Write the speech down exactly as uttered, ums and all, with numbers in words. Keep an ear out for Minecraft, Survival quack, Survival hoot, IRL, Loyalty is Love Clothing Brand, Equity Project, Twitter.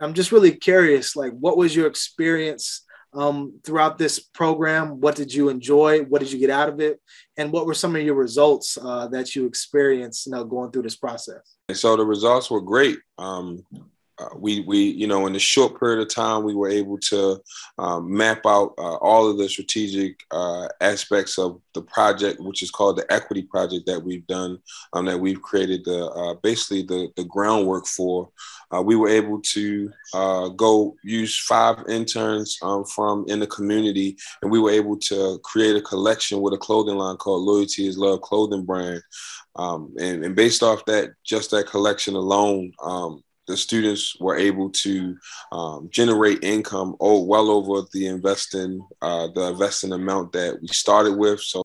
I'm just really curious, like, what was your experience um, throughout this program? What did you enjoy? What did you get out of it? And what were some of your results uh, that you experienced, you know, going through this process? And so the results were great. Um, Uh, we, we, you know, in the short period of time, we were able to um, map out uh, all of the strategic uh, aspects of the project, which is called the Equity Project that we've done, um, that we've created the uh, basically the, the groundwork for. Uh, we were able to uh, go use five interns um, from in the community, and we were able to create a collection with a clothing line called Loyalty is Love Clothing Brand. Um, and, and based off that, just that collection alone, um, the students were able to um, generate income oh, well over the investing, uh, the investing amount that we started with. So